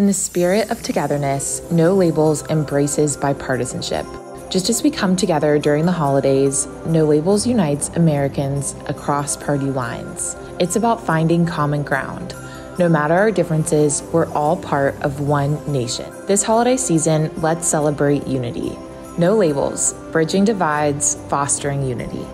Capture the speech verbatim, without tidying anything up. In the spirit of togetherness, No Labels embraces bipartisanship. Just as we come together during the holidays, No Labels unites Americans across party lines. It's about finding common ground. No matter our differences, we're all part of one nation. This holiday season, let's celebrate unity. No Labels, bridging divides, fostering unity.